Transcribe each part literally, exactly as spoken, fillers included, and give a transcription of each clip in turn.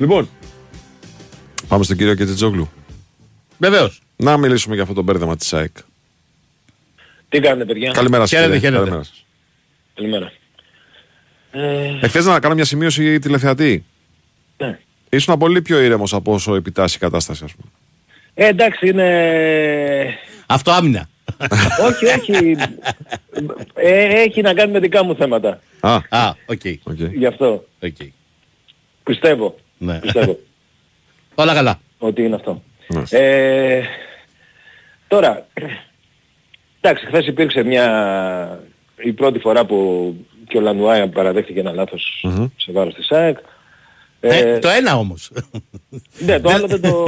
Λοιπόν. Πάμε στον κύριο Κετσετζόγλου. Βεβαίως. Να μιλήσουμε για αυτό το μπέρδεμα της ΑΕΚ. Τι κάνετε, παιδιά? Καλημέρα σας. Χαίρετε, χαίρετε. Καλημέρα. Καλημέρα. Ε... Εχθές να κάνω μια σημείωση τηλεθεατή. Ναι. Ήσουν πολύ πιο ήρεμος από όσο επιτάσσει η κατάσταση, ας πούμε. Ε, εντάξει, είναι... Αυτό άμυνα. Όχι, όχι. ε, έχει να κάνει με δικά μου θέματα. Α, α, οκ. Okay. Okay. Γι' αυτό. Okay. Πιστεύω. Ναι. Πιστεύω. Όλα καλά. Ότι είναι αυτό. Ναι. Ε, τώρα, εντάξει, χθες υπήρξε μια... η πρώτη φορά που και ο Λανουάιν παραδέχτηκε ένα λάθος mm-hmm. σε βάρος της ΑΕΚ. Ε, ε, το ένα όμως. Ναι, το άλλο δεν το...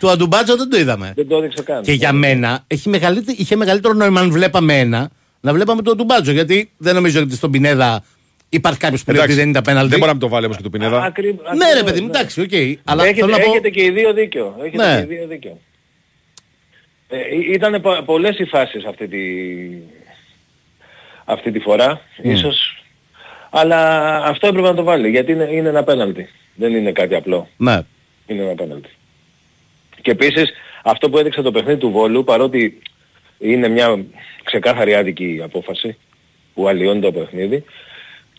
Του Αντουμπάτζο δεν το είδαμε. Δεν το έδειξε καν. Και για μένα έχει μεγαλύτερο, είχε μεγαλύτερο νόημα αν βλέπαμε ένα, να βλέπαμε το Αντουμπάτζο. Γιατί δεν νομίζω ότι στον Πινέδα υπάρχει κάποιος που λέει ότι δεν ήταν πέναλτι. Δεν μπορεί να το βάλει όμως και το Πινέδα. Α, ακρι... Ναι ρε παιδί μου, εντάξει, οκ. Okay. Αλλά έχετε, θέλω να πω... έχετε και οι δύο δίκιο. Έχετε ναι. και οι δύο δίκιο. Ε, ήτανε πολλές οι φάσεις αυτή τη, αυτή τη φορά. Mm. Ίσως... Αλλά αυτό έπρεπε να το βάλει, γιατί είναι, είναι ένα πέναλτι. Δεν είναι κάτι απλό. Ναι. Είναι ένα πέναλτι. Και επίσης, αυτό που έδειξε το παιχνίδι του Βόλου, παρότι είναι μια ξεκάθαρη άδικη απόφαση που αλλοιώνει το παιχνίδι,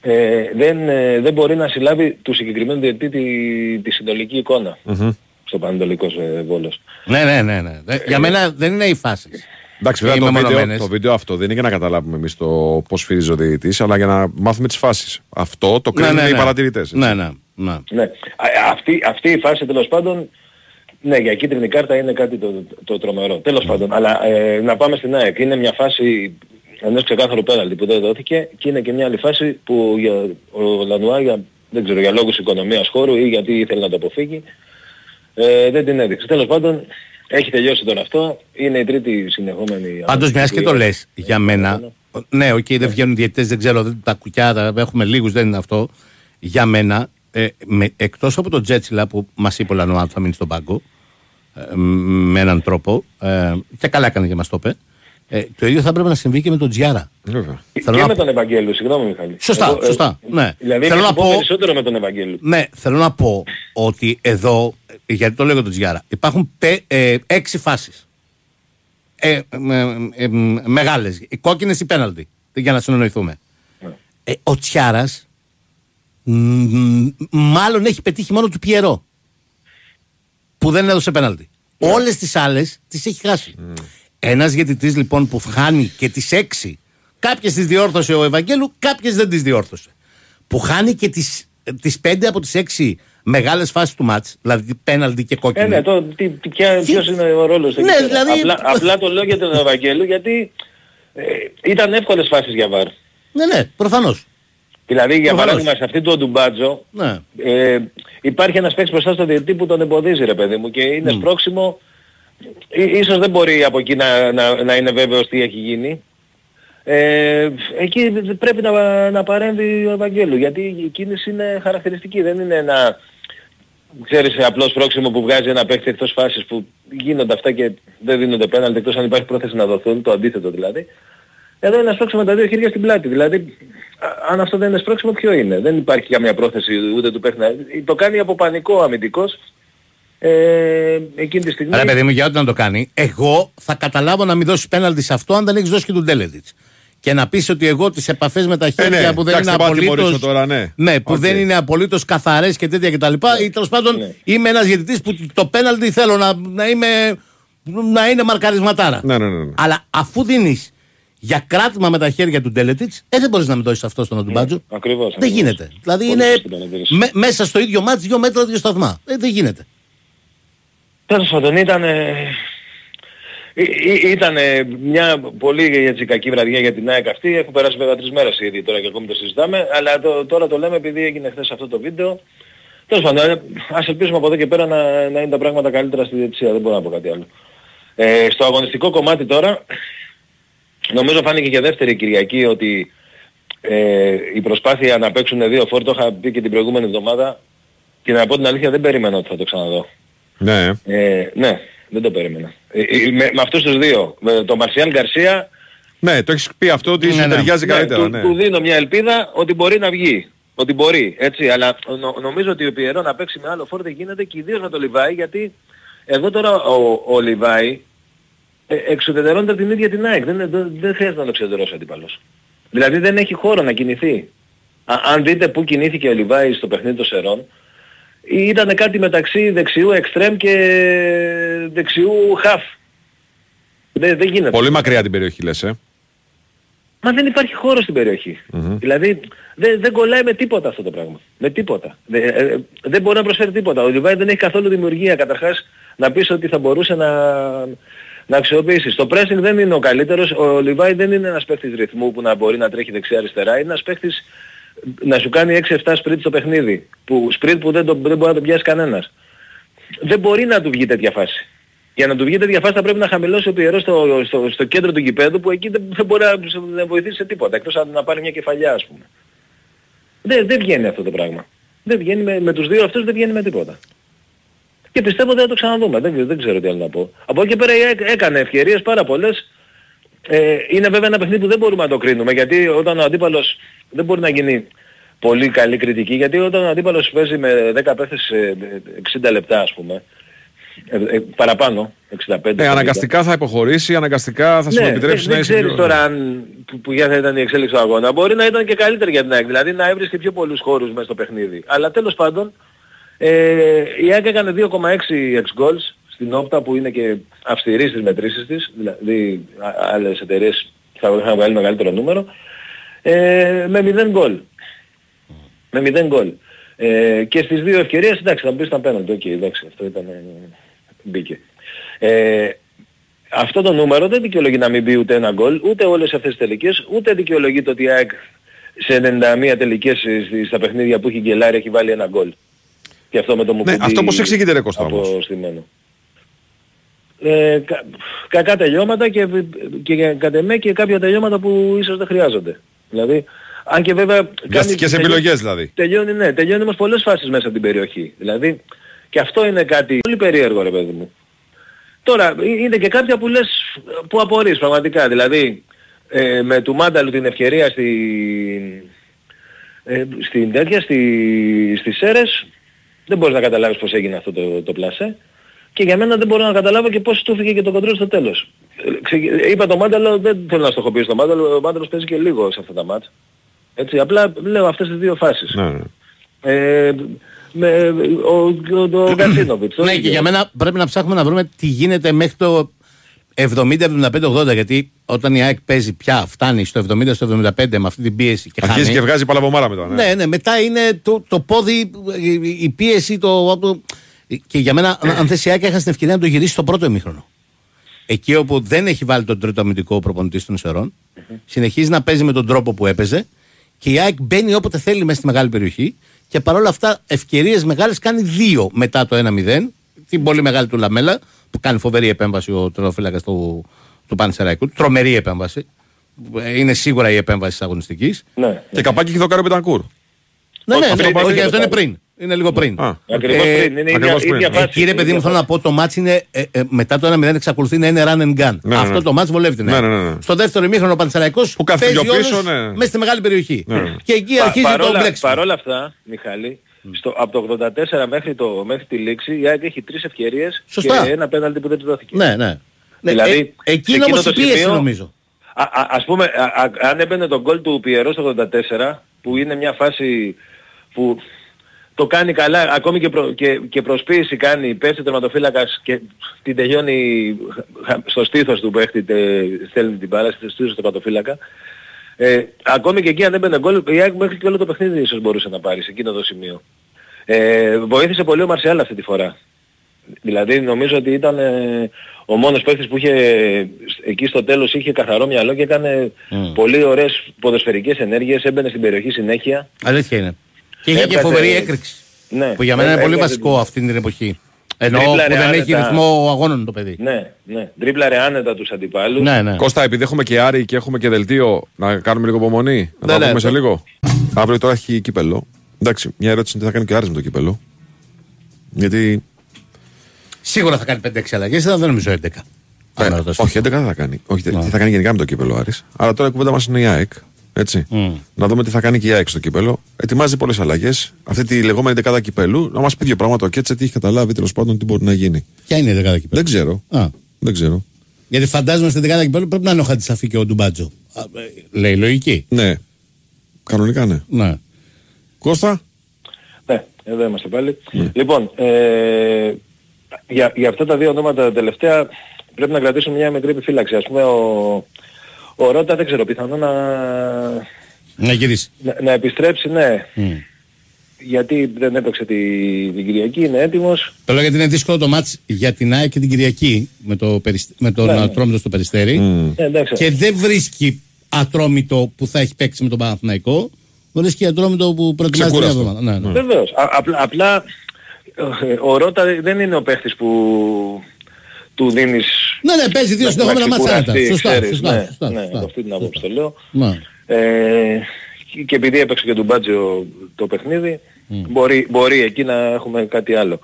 ε, δεν, ε, δεν μπορεί να συλλάβει του συγκεκριμένου διαιτητή τη, τη συνολική εικόνα mm-hmm. στο Πανατολικό ε, Βόλος. Ναι, ναι, ναι. ναι. Ε, Για μένα δεν είναι οι φάσεις. Εντάξει, βέβαια το βίντεο, το βίντεο αυτό δεν είναι για να καταλάβουμε εμείς το πώς φυρίζει ο διαιτητής, αλλά για να μάθουμε τις φάσεις. Αυτό το κρίνουν ναι, ναι, οι ναι. παρατηρητές. Έτσι. Ναι, ναι, ναι. ναι. Α, αυτή, αυτή η φάση τέλος πάντων, ναι, για κίτρινη κάρτα είναι κάτι το, το, το τρομερό. Τέλος mm. πάντων, αλλά ε, να πάμε στην ΑΕΚ. Είναι μια φάση ενός ξεκάθαρου πέναλτι που δεν δόθηκε και είναι και μια άλλη φάση που για, ο Λανουά, για, δεν ξέρω, για λόγους οικονομίας χώρου ή γιατί ήθελε να το αποφύγει, ε, δεν την έδειξε. Τέλος πάντων, έχει τελειώσει τον αυτό, είναι η τρίτη συνεχόμενη... Πάντως μιας και το λες, για μένα, ναι, οκ, okay, δεν βγαίνουν διαιτητές, δεν ξέρω, δεν, τα κουκιά, τα, έχουμε λίγους, δεν είναι αυτό. Για μένα, ε, με, εκτός από τον Τζέτσιλα που μας είπε ο Λανουάν θα μείνει στον πάγκο, ε, με έναν τρόπο, ε, και καλά έκανε και μας το είπε, ε, το ίδιο θα πρέπει να συμβεί και με τον Τζιάρα. Βέβαια. Και, και να... με τον Ευαγγέλου, συγγνώμη Μιχάλη. Σωστά, εγώ, σωστά, ε, ναι. Δηλαδή θέλω να πω περισσότερο με τον Ευαγγέλου. Ναι, θέλω να πω ότι εδώ... Γιατί το λέω για τον Τζιάρα. Υπάρχουν πε, ε, έξι φάσεις. Ε, ε, ε, μεγάλες. Οι κόκκινες ή πέναλτι. Για να συνεννοηθούμε. Yeah. Ε, ο Τζιάρας μάλλον έχει πετύχει μόνο του Πιερό. Που δεν έδωσε πέναλτι. Yeah. Όλες τις άλλες τις έχει χάσει. Mm. Ένας διαιτητής λοιπόν που χάνει και τις έξι. Κάποιες τις διόρθωσε ο Ευαγγέλου, κάποιες δεν τις διόρθωσε. Που χάνει και τις, τις πέντε από τις έξι. Μεγάλες φάσεις του μάτς, δηλαδή πέναλτι και κόκκινη. Ε, ναι, το, τι, ποια, ποιος είναι ο ρόλος. Ναι, δηλαδή... απλά, απλά το λέω για τον Ευαγγέλου, γιατί ε, ήταν εύκολες φάσεις για βάρ. Ναι, ναι, προφανώς. Δηλαδή, προφανώς. Για παράδειγμα, σε αυτή του Αντουμπάτζο, ναι. ε, υπάρχει ένας παίκτης μπροστά στον διαιτητή που τον εμποδίζει, ρε παιδί μου, και είναι mm. σπρόξιμο. Ή, ίσως δεν μπορεί από εκεί να, να, να είναι βέβαιος τι έχει γίνει. Ε, εκεί πρέπει να, να παρέμβει ο Ευαγγέλου, γιατί η κίνηση είναι χαρακτηριστική, δεν είναι ένα... Ξέρεις, απλώς πρόξιμο που βγάζει ένα παίκτη εκτός φάσης που γίνονται αυτά και δεν δίνονται πέναλτι εκτός αν υπάρχει πρόθεση να δοθούν, το αντίθετο δηλαδή. Εδώ είναι σπρώξιμο με τα δύο χέρια στην πλάτη. Δηλαδή, αν αυτό δεν είναι σπρώξιμο, ποιο είναι? Δεν υπάρχει καμία πρόθεση ούτε του παίκτη να... Το κάνει από πανικό αμυντικός ε, εκείνη τη στιγμή. Άρα παιδί μου, για ό,τι να το κάνει, εγώ θα καταλάβω να μην δώσεις πέναλτι σε αυτό αν δεν έχεις δώσει και τον Τέλετιτς. Και να πεις ότι εγώ τις επαφές με τα χέρια ε, ναι, που δεν είναι απολύτως ναι. ναι, που okay. δεν είναι απολύτως καθαρές και τέτοια κτλ. Yeah. Ή τέλος πάντων yeah. είμαι ένας διαιτητής που το πέναλτι θέλω να, να, είμαι, να είναι μαρκαρισματάρα. Yeah, yeah, yeah. Αλλά αφού δίνεις για κράτημα με τα χέρια του Ντέλετιτς, ε, δεν μπορείς να με δώσεις αυτό στον Αντουμπάτζο. Yeah, ακριβώς. Δεν ακριβώς. γίνεται. Δηλαδή είναι με, μέσα στο ίδιο μάτς, δύο μέτρα, δύο σταθμά. Ε, δεν γίνεται. Τέλος πάντων ήταν... Ή, ήταν μια πολύ έτσι, κακή βραδιά για την ΑΕΚ αυτή. Έχουν περάσει βέβαια τρεις μέρες ήδη τώρα και ακόμη το συζητάμε. Αλλά το, τώρα το λέμε επειδή έγινε χθες αυτό το βίντεο. Τέλος πάντων, ας ελπίσουμε από εδώ και πέρα να, να είναι τα πράγματα καλύτερα στη διαιτησία. Δεν μπορώ να πω κάτι άλλο. Ε, στο αγωνιστικό κομμάτι τώρα, νομίζω φάνηκε και δεύτερη Κυριακή ότι ε, η προσπάθεια να παίξουν δύο φόρ, το είχα πει και την προηγούμενη εβδομάδα. Και να πω την αλήθεια, δεν περίμενα ότι θα το ξαναδώ. Ναι. Ε, ναι. Δεν το περίμενα. Ε, με, με αυτούς τους δύο. Με τον Μαρσιάλ Γκαρσία... Ναι, το έχεις πει αυτό ότι ναι, ναι. ταιριάζει ναι, καλύτερα. Του, ναι. του δίνω μια ελπίδα ότι μπορεί να βγει. ότι μπορεί, έτσι. Αλλά νο, νομίζω ότι ο Πιερό να παίξει με άλλο φόρτε γίνεται και ιδίως με το Λιβάι, γιατί εδώ τώρα ο, ο Λιβάι ε, εξουδετερώνεται την ίδια την ΑΕΚ. Δεν, δεν, δεν χρειάζεται να το εξουδετερώσει ο αντίπαλος. Δηλαδή δεν έχει χώρο να κινηθεί. Α, αν δείτε πού κινήθηκε ο Λιβάι στο παιχνίδι των Σερών, ήταν κάτι μεταξύ δεξιού εξτρέμ και δεξιού χαφ. Δεν, δεν γίνεται. Πολύ μακριά την περιοχή λες, ε. Μα δεν υπάρχει χώρο στην περιοχή. Mm-hmm. Δηλαδή δεν, δεν κολλάει με τίποτα αυτό το πράγμα. Με τίποτα. Δε, ε, δεν μπορεί να προσφέρει τίποτα. Ο Λιβάι δεν έχει καθόλου δημιουργία. Καταρχάς να πεις ότι θα μπορούσε να, να αξιοποιήσεις. Το pressing δεν είναι ο καλύτερος. Ο Λιβάι δεν είναι ένας παίκτης ρυθμού που να μπορεί να τρέχει δεξιά-αριστερά. Είναι ένας παίκτης να σου κάνει έξι εφτά σπριτ στο παιχνίδι. Που, σπριτ που δεν, το, δεν μπορεί να το πιάσει κανένας. Δεν μπορεί να του βγει τέτοια φάση. Για να του βγει τέτοια φάση θα πρέπει να χαμηλώσει ο Πιερός στο, στο, στο κέντρο του γηπέδου, που εκεί δεν, δεν μπορεί να βοηθήσει σε τίποτα, εκτός αν να πάρει μια κεφαλιά, ας πούμε. Δεν, δεν βγαίνει αυτό το πράγμα. Δεν βγαίνει με, με τους δύο αυτούς, δεν βγαίνει με τίποτα. Και πιστεύω ότι θα το ξαναδούμε. Δεν, δεν ξέρω τι άλλο να πω. Από εκεί πέρα έκανε ευκαιρίες πάρα πολλές. Ε, είναι βέβαια ένα παιχνίδι που δεν μπορούμε να το κρίνουμε, γιατί όταν ο αντίπαλος δεν μπορεί να γίνει πολύ καλή κριτική, γιατί όταν ο αντίπαλος παίζει με δέκα παίχτες εξήντα λεπτά, ας πούμε, Ε, ε, παραπάνω, εξήντα πέντε. Ε, αναγκαστικά θα υποχωρήσει, αναγκαστικά θα σου ναι, επιτρέψει να είσαι... Δεν ξέρεις τώρα αν, που, που για θα ήταν η εξέλιξη του αγώνα. Μπορεί να ήταν και καλύτερη για την ΑΕΚ, δηλαδή να έβρισκε πιο πολλούς χώρους μέσα στο παιχνίδι. Αλλά τέλος πάντων, ε, η ΑΕΚ έκανε δύο κόμμα έξι ex goals στην όπτα, που είναι και αυστηρή στις μετρήσεις της, δηλαδή άλλες εταιρείες θα είχαν βγάλει μεγαλύτερο νούμερο, ε, με μηδέν γκολ. Με μηδέν γκολ. Ε, και στις δύο ευκαιρίες, εντάξει, θα μπει στα πέναλτι, οκ, okay, εντάξει, αυτό ήταν... Μπήκε. Ε, αυτό το νούμερο δεν δικαιολογεί να μην μπει ούτε ένα γκολ, ούτε όλες αυτές τις τελικές, ούτε δικαιολογεί το ότι η ΑΕΚ σε ενενήντα μία τελικές στα παιχνίδια που έχει γκελάρει έχει βάλει ένα γκολ. Και αυτό με το μου ναι, αυτό πώς εξηγείται ρε Κώστα όμως. Ε, κα, κακά τελειώματα και, και κατ' εμέ και κάποια τελειώματα που ίσως δεν χρειάζονται. Δηλαδή, αν και βέβαια... Βιαστικές επιλογές δηλαδή. Τελειώνει, ναι, τελειώνει όμως πολλές φάσεις μέσα από την περιοχή. Δηλαδή, και αυτό είναι κάτι πολύ περίεργο ρε παιδί μου. Τώρα είναι και κάποια που λες που απορείς πραγματικά. Δηλαδή ε, με του Μάνταλου την ευκαιρία στην ε, στη τέτοια, στη, στις Σέρες, δεν μπορείς να καταλάβεις πώς έγινε αυτό το, το πλασέ. Και για μένα δεν μπορώ να καταλάβω και πώς στούφηκε και το κοντρόλ στο τέλος. Ξε, είπα το Μάνταλο, δεν θέλω να στοχοποιήσω το Μάνταλο, ο Μάνταλος παίζει και λίγο σε αυτά τα μάτς. Έτσι, απλά λέω αυτές τις δύο φάσεις. Ναι. Ε, με τον Γκαρσίνοβιτς. Ναι, και για μένα πρέπει να ψάχνουμε να βρούμε τι γίνεται μέχρι το εβδομήντα εβδομήντα πέντε ογδόντα. Γιατί όταν η ΑΕΚ παίζει πια, φτάνει στο εβδομήντα εβδομήντα πέντε με αυτή την πίεση και χάνει. Αρχίζει και βγάζει παλαβομάρα μετά. Ναι, ναι, μετά είναι το πόδι, η πίεση. Και για μένα, αν θες η ΑΕΚ έχασε την ευκαιρία να το γυρίσει στο πρώτο ημίχρονο. Εκεί όπου δεν έχει βάλει τον τρίτο αμυντικό προπονητή των Σερών, συνεχίζει να παίζει με τον τρόπο που έπαιζε και η ΑΕΚ μπαίνει όποτε θέλει μέσα στη μεγάλη περιοχή. Και παρόλα αυτά, ευκαιρίες μεγάλες κάνει δύο μετά το ένα μηδέν. Την πολύ μεγάλη του Λαμέλα, που κάνει φοβερή επέμβαση ο τερματοφύλακας του, του Πανσερραϊκού. Τρομερή επέμβαση. Είναι σίγουρα η επέμβαση της αγωνιστικής. Ναι, ναι. Και καπάκι έχει δοκάρει ο Πιτανκούρ. Ναι, ναι, αυτό, όχι, αυτό είναι πριν. Είναι λίγο πριν. Α, ε, ακριβώς πριν. Είναι ακριβώς ίδια, πριν. Ίδια ε, κύριε παιδί μου, θέλω να πω, το μάτς είναι ε, ε, μετά το ένα μηδέν εξακολουθεί να είναι run and gun. Ναι, αυτό ναι. Το μάτς βολεύει την ναι, ναι, ναι. Στο δεύτερο ημίχρονο ο Πανσερραϊκός παίζει πίσω, ναι. Μέσα στη μεγάλη περιοχή. Ναι. Και εκεί Πα, αρχίζει παρόλα, το μπλέξιμο. Παρ' όλα αυτά, Μιχάλη, στο, από το ογδόντα τέσσερα μέχρι, το, μέχρι τη λήξη η ΑΕΚ έχει τρεις ευκαιρίες. Σωστά. Και ένα πέναλτι που δεν του δόθηκε. Ναι, ναι. Δηλαδή, ε, εκείνο όμως η πίεση νομίζω. Ας πούμε, αν έμπαινε τον γκολ του Πιερό στο ογδόντα τέσσερα, που είναι μια φάση που... Το κάνει καλά, ακόμη και, προ, και, και προσποίηση κάνει, πέφτει ο τερματοφύλακας και την τελειώνει στο στήθος του που στέλνει την μπάλα, στο στήθος του τερματοφύλακα. Ε, ακόμη και εκεί αν έμπαινε γκολ, η ΑΕΚ μέχρι και όλο το παιχνίδι ίσως μπορούσε να πάρει σε εκείνο το σημείο. Ε, βοήθησε πολύ ο Μαρσιάλ αυτή τη φορά. Δηλαδή νομίζω ότι ήταν ε, ο μόνος παίκτης που είχε, εκεί στο τέλος είχε καθαρό μυαλό και έκανε mm. πολύ ωραίες ποδοσφαιρικές ενέργειες, έμπαινε στην περιοχή συνέχεια. Αλήθεια είναι. Και είχε και φοβερή έκρηξη. Ναι, που για μένα είναι πολύ βασικό αυτή την εποχή. Ενώ που δεν έχει ρυθμό αγώνων το παιδί. Ναι, ναι. Τρίπλαρε άνετα τους αντιπάλους. Ναι, ναι. Κώστα, επειδή έχουμε και Άρη και έχουμε και δελτίο, να κάνουμε λίγο υπομονή. Να τα πούμε ναι, σε λίγο. Αύριο τώρα έχει κύπελλο. Εντάξει, μια ερώτηση είναι τι θα κάνει και ο Άρης με το κύπελλο. Γιατί. Σίγουρα θα κάνει πέντε έξι αλλαγές, αλλά δεν νομίζω έντεκα. Ναι. Όχι, έντεκα δεν θα κάνει. Όχι, θα κάνει γενικά με το κύπελλο Άρης. Αλλά τώρα η κουβέντα μας είναι η ΑΕΚ. Έτσι. Mm. Να δούμε τι θα κάνει και η ΑΕΚ στο κύπελο. Ετοιμάζει πολλές αλλαγές. Αυτή τη λεγόμενη δεκάδα κυπέλου, να μας πει δύο πράγματα ο Κέτσε, τι έχει καταλάβει τέλος πάντων, τι μπορεί να γίνει. Ποια είναι η δεκάδα κυπέλου? Δεν ξέρω. Α. Δεν ξέρω. Γιατί φαντάζομαι στην δεκάδα κυπέλου πρέπει να είναι ο Χατζησαφή και ο Αντουμπάτζο. Λέει λογική. Ναι. Κανονικά ναι. ναι. Κώστα. Ναι, εδώ είμαστε πάλι. Ναι. Λοιπόν, ε, για, για αυτά τα δύο ονόματα τα τελευταία πρέπει να κρατήσουμε μια μικρή επιφύλαξη. Ας πούμε, ο, ο Ρότα δεν ξέρω, πιθανό να... Να γυρίσει. Να, να επιστρέψει, ναι. Mm. Γιατί δεν έπαιξε τη, την Κυριακή, είναι έτοιμος. Το λέω γιατί είναι δύσκολο το μάτς για την ΑΕΚ και την Κυριακή με, το, με τον ναι. Ατρόμητο στο Περιστέρι. Mm. Ε, και δεν βρίσκει Ατρόμητο που θα έχει παίξει με τον Παναθηναϊκό. Βρίσκει και Ατρόμητο που προετοιμάζει την εβδομάδα. Ναι, ναι. Βεβαίως. Απλά, απλά ο Ρότα δεν είναι ο παίχτης που... του δίνεις... Ναι, ναι, παίζει δύο συνεχόμενα μάτς άνετα. Σωστά, ξέρεις, σωστά, ναι, σωστά, ναι, σωστά. Ναι, αυτή την άποψη το λέω. Ναι. Ε, και επειδή έπαιξε και τον Μπάτζιο το παιχνίδι, mm. μπορεί, μπορεί εκεί να έχουμε κάτι άλλο.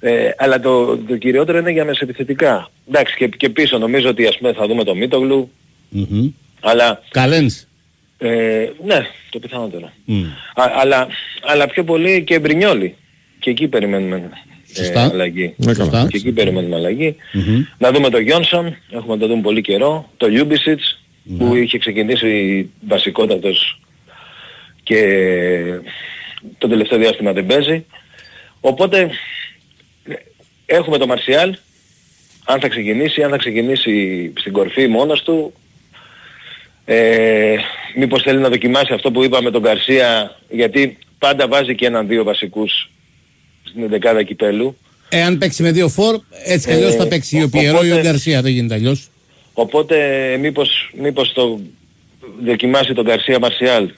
Ε, αλλά το, το κυριότερο είναι για μεσοεπιθετικά. Εντάξει, και, και πίσω νομίζω ότι ας πούμε θα δούμε το Μίτογλου. Mm-hmm. Αλλά... Καλένσαι. Ε, ναι, το πιθανότερο. Mm. Α, αλλά, αλλά πιο πολύ και Μπρινιόλι. Και εκεί περιμένουμε. Σωστά. Ε, αλλαγή. Ναι, Σωστά. Και εκεί περιμένουμε αλλαγή. Mm-hmm. Να δούμε τον Γιόνσον, έχουμε να το δούμε πολύ καιρό. Το Λιούμπισιτς mm-hmm. που είχε ξεκινήσει βασικότατος και το τελευταίο διάστημα δεν παίζει. Οπότε έχουμε τον Μαρσιάλ, αν θα ξεκινήσει, αν θα ξεκινήσει στην κορφή μόνος του. Ε, μήπως θέλει να δοκιμάσει αυτό που είπαμε τον Γκαρσία, γιατί πάντα βάζει και έναν-δύο βασικούς στην δεκάδα κυπέλου. Εάν παίξει με δύο φορ, έτσι κι αλλιώς θα παίξει ο Πιερό ή ο Γκαρσία, δεν γίνεται αλλιώς. Οπότε μήπως, μήπως το δοκιμάσει τον Γκαρσία Μαρσιάλ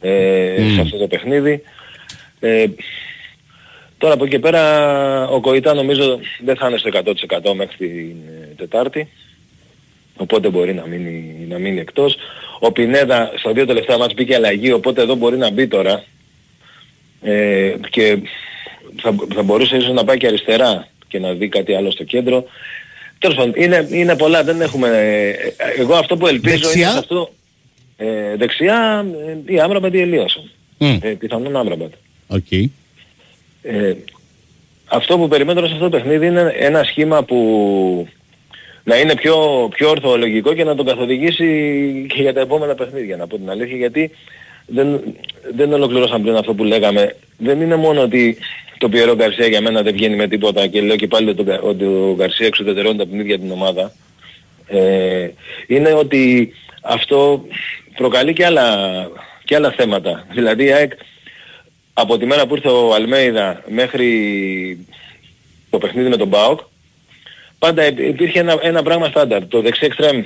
ε, mm. σε αυτό το παιχνίδι. Ε, τώρα από εκεί πέρα ο Κοϊτά νομίζω δεν θα είναι στο εκατό τοις εκατό μέχρι την Τετάρτη. Οπότε μπορεί να μείνει, να μείνει εκτός. Ο Πινέδα στα δύο τελευταία μάτς μπήκε αλλαγή, οπότε εδώ μπορεί να μπει τώρα. Ε, και θα, θα μπορούσε ίσως να πάει και αριστερά και να δει κάτι άλλο στο κέντρο. Τέλος πάντων, είναι, είναι πολλά, δεν έχουμε... Εγώ αυτό που ελπίζω δεξιά. Είναι αυτό... Ε, δεξιά η Άμραμπατ ή Ελίασον. Mm. Ε, πιθανόν Άμραμπατ. Okay. Ε, αυτό που περιμένω σε αυτό το παιχνίδι είναι ένα σχήμα που... να είναι πιο, πιο ορθολογικό και να τον καθοδηγήσει και για τα επόμενα παιχνίδια, να πω την αλήθεια, γιατί δεν, δεν ολοκληρώσαμε πριν αυτό που λέγαμε. Δεν είναι μόνο ότι το Πιερό Γκαρσία για μένα δεν βγαίνει με τίποτα και λέω και πάλι ότι ο Γκαρσία εξουδετερώνει από την ίδια την ομάδα. Ε, είναι ότι αυτό προκαλεί και άλλα, και άλλα θέματα. Δηλαδή η ΑΕΚ από τη μέρα που ήρθε ο Αλμέιδα μέχρι το παιχνίδι με τον ΠΑΟΚ, πάντα υπήρχε ένα, ένα πράγμα στάνταρ, το δεξί εξτρέμ,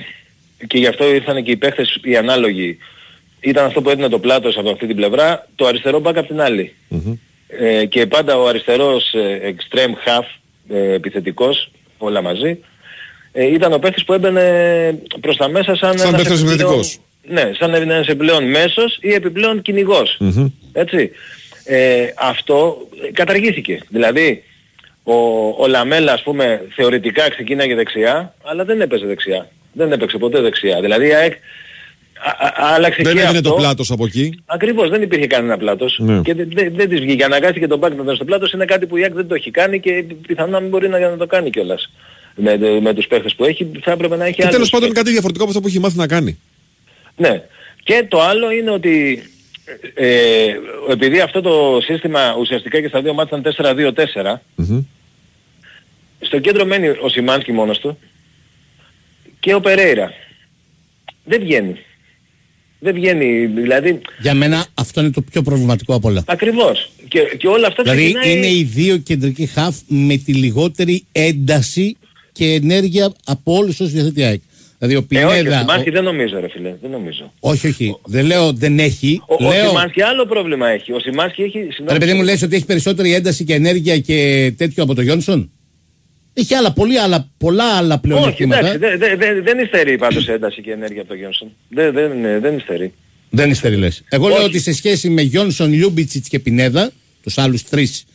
και γι' αυτό ήρθαν και οι παίχτες οι ανάλογοι. Ήταν αυτό που έδινε το πλάτος από αυτή την πλευρά, το αριστερό μπακ από την άλλη. Mm-hmm. Ε, και πάντα ο αριστερός εξτρέμ χαφ ε, επιθετικός, όλα μαζί, ε, ήταν ο παίχτης που έμπαινε προς τα μέσα σαν, σαν ένας επιθετικός. Ναι, σαν ένας επιπλέον μέσος ή επιπλέον κυνηγός. Mm-hmm. Έτσι. Ε, αυτό καταργήθηκε. Δηλαδή, Ο, ο Λαμέλα, ας πούμε, θεωρητικά ξεκίναγε δεξιά, αλλά δεν έπαιζε δεξιά. Δεν έπαιξε ποτέ δεξιά. Δηλαδή η ΑΕΚ άλλαξε και αυτό. Δεν έγινε το πλάτος από εκεί. Ακριβώς, δεν υπήρχε κανένα πλάτος. Ναι. Και δεν δε, δε της βγήκε. Αναγκάστηκε τον μπακ να ήταν στο πλάτος. Είναι κάτι που η ΑΕΚ δεν το έχει κάνει και πιθανόν να μην μπορεί να, να το κάνει κιόλας. Με, με, με τους παίχτες που έχει, θα έπρεπε να έχει άλλους. Και τέλος πάντων είναι κάτι διαφορετικό από αυτό που έχει μάθει να κάνει. Ναι. Και το άλλο είναι ότι Ε, επειδή αυτό το σύστημα ουσιαστικά και στα δύο μάτια ήταν τέσσερα δύο τέσσερα, mm-hmm. στο κέντρο μένει ο Σιμάνσκι μόνος του και ο Περέιρα. Δεν βγαίνει. Δεν βγαίνει, δηλαδή... Για μένα αυτό είναι το πιο προβληματικό από όλα. Ακριβώς. Και, και όλα αυτά δηλαδή ξεκινάει... είναι οι δύο κεντρικοί χαφ με τη λιγότερη ένταση και ενέργεια από όλους όσους διαθέτει. Δηλαδή ο Πινέδα, ε, όχι, ο Σιμάνσκι δεν νομίζω ρε φίλε, δεν νομίζω. Όχι, όχι, ο... δεν λέω δεν έχει. Ο, λέω... ο Σιμάνσκι άλλο πρόβλημα έχει. Ο Σιμάνσκι έχει... Ρε παιδί μου, λες ότι έχει περισσότερη ένταση και ενέργεια και τέτοιο από τον Γιόνσον? Έχει άλλα, πολύ άλλα, πολλά άλλα πλεονεκτήματα. Όχι, εντάξει, δε, δε, δε, δεν υστερεί πάντως ένταση και ενέργεια από τον Γιόνσον. Δε, δε, δε, δεν υστερεί. Δεν υστερεί λες. Εγώ όχι. Λέω ότι σε σχέση με Γιόνσον, Λιούμπιτσιτς και Πινέδα, τους άλλους τρεις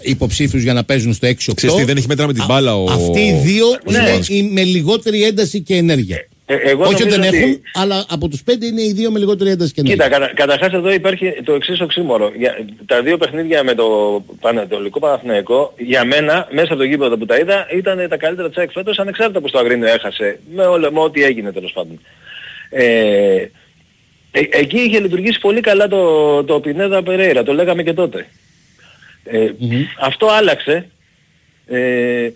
υποψήφιους για να παίζουν στο έξι οκτώ. Ξέρεις τι, δεν έχει μέτρα με την μπάλα ο... Αυτοί οι δύο ναι. με λιγότερη ένταση και ενέργεια. Ε, όχι ότι δεν έχουν, ότι... αλλά από τους πέντε είναι οι δύο με λιγότερη ένταση και νόημα. Κοίτα, κατα, καταρχάς εδώ υπάρχει το εξής οξύμορο. Για, τα δύο παιχνίδια με το Πανατολικό Παναθηναϊκό, για μένα, μέσα από το γήπεδο που τα είδα, ήταν τα καλύτερα της ΑΕΚ φέτος, ανεξάρτητα που στο Αγρίνιο έχασε, με όλο με ό,τι έγινε τέλος πάντων. Ε, Ε, εκεί είχε λειτουργήσει πολύ καλά το, το Πινέδα Περέιρα, το λέγαμε και τότε. Ε, mm-hmm. Αυτό άλλαξε ε,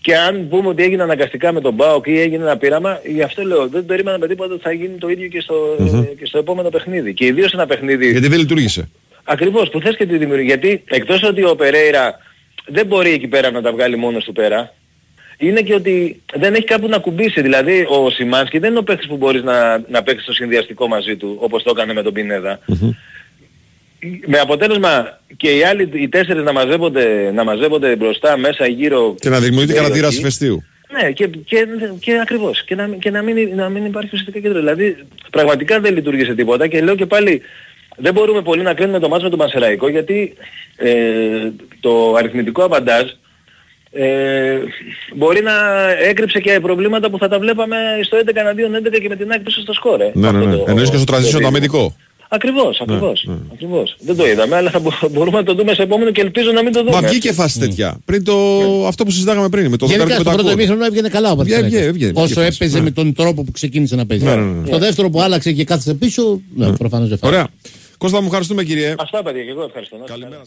και αν πούμε ότι έγινε αναγκαστικά με τον ΠΑΟΚ ή έγινε ένα πείραμα, γι' αυτό λέω δεν περίμενα με τίποτα ότι θα γίνει το ίδιο και στο, mm-hmm. και στο επόμενο παιχνίδι. Και ιδίως ένα παιχνίδι... Γιατί δεν λειτουργήσε. Ακριβώς, που θες και τη δημιουργία. Γιατί εκτός ότι ο Περέιρα δεν μπορεί εκεί πέρα να τα βγάλει μόνος του πέρα, είναι και ότι δεν έχει κάπου να κουμπίσει. Δηλαδή ο Σιμάνσκι δεν είναι ο παίκτης που μπορείς να, να παίξεις το συνδυαστικό μαζί του, όπως το έκανε με τον Πινέδα. Mm-hmm. Με αποτέλεσμα και οι άλλοι, οι τέσσερις να μαζεύονται, να μαζεύονται μπροστά, μέσα, γύρω... Και να δημιουργείται κατατήραση φεστίου. Ναι, και, και, και ακριβώς. Και, να, και να, μην, να μην υπάρχει ουσιαστικά κέντρο. Δηλαδή πραγματικά δεν λειτουργήσε τίποτα και λέω και πάλι... Δεν μπορούμε πολύ να κρίνουμε το μάτς με τον Πανσερραϊκό, γιατί ε, το αριθμητικό απαντάζ Ε, μπορεί να έκρυψε και προβλήματα που θα τα βλέπαμε στο έντεκα εναντίον έντεκα και με την άκρη πίσω στο σκορ. Ε. Ναι, ναι, ναι. Εννοείς και στο τρανζίσιο το αμυντικό. Ακριβώς, ακριβώς. Ναι, ναι. Ακριβώς. Δεν το είδαμε, αλλά θα μπο- μπορούμε να το δούμε σε επόμενο και ελπίζω να μην το δούμε. Μα βγήκε φάση τέτοια. Mm. Πριν το... Yeah. αυτό που συζητάγαμε πριν. Με το γενικά στο πρώτο ημίχρονο έβγαινε καλά ο Παναθηναϊκός. Όσο έπαιζε με τον τρόπο που ξεκίνησε να παίζει. Στο δεύτερο που άλλαξε και κάθεσε πίσω, προφανώς δεν φάνηκε. Ωραία. Κώστα, μου ευχαριστούμε, κύριε. Αυτά, παιδιά, και εγώ ευχαριστώ.